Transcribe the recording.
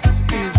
what is